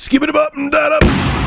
Skip it up and that up.